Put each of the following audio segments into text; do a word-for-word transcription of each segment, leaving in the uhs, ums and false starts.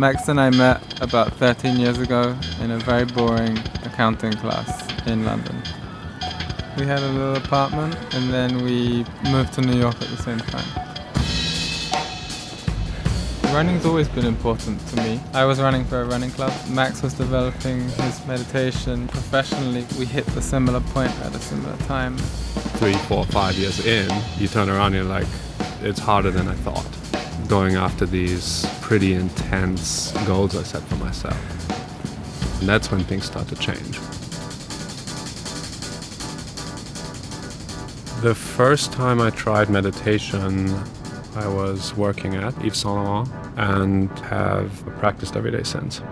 Max and I met about thirteen years ago in a very boring accounting class in London. We had a little apartment and then we moved to New York at the same time. Running's always been important to me. I was running for a running club. Max was developing his meditation professionally. We hit a similar point at a similar time. Three, four, five years in, you turn around and you're like, it's harder than I thought. Going after these pretty intense goals I set for myself. And that's when things start to change. The first time I tried meditation, I was working at Yves Saint Laurent and have practiced every day since.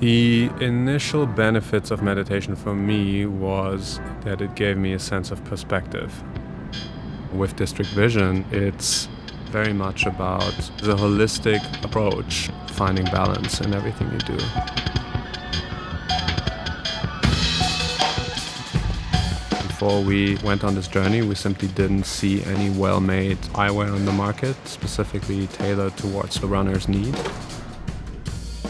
The initial benefits of meditation for me was that it gave me a sense of perspective. With District Vision, it's very much about the holistic approach, finding balance in everything you do. Before we went on this journey, we simply didn't see any well-made eyewear on the market, specifically tailored towards the runner's need.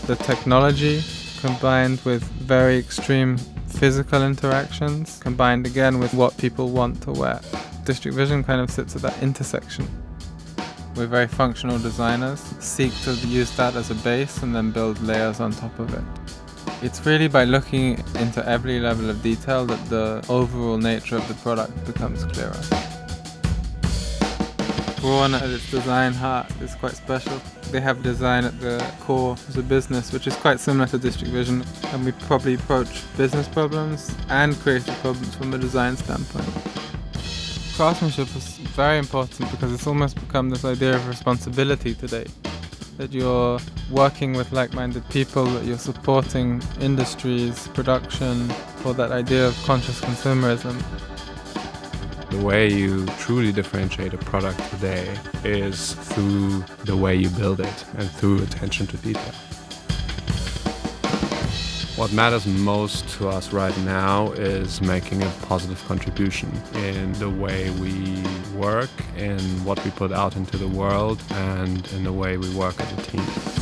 The technology combined with very extreme physical interactions, combined again with what people want to wear. District Vision kind of sits at that intersection. We're very functional designers, seek to use that as a base and then build layers on top of it. It's really by looking into every level of detail that the overall nature of the product becomes clearer. Braun at its design heart is quite special. They have design at the core of the business, which is quite similar to District Vision, and we probably approach business problems and creative problems from a design standpoint. Craftsmanship is very important because it's almost become this idea of responsibility today. That you're working with like-minded people, that you're supporting industries, production, or that idea of conscious consumerism. The way you truly differentiate a product today is through the way you build it and through attention to detail. What matters most to us right now is making a positive contribution in the way we work, in what we put out into the world, and in the way we work as a team.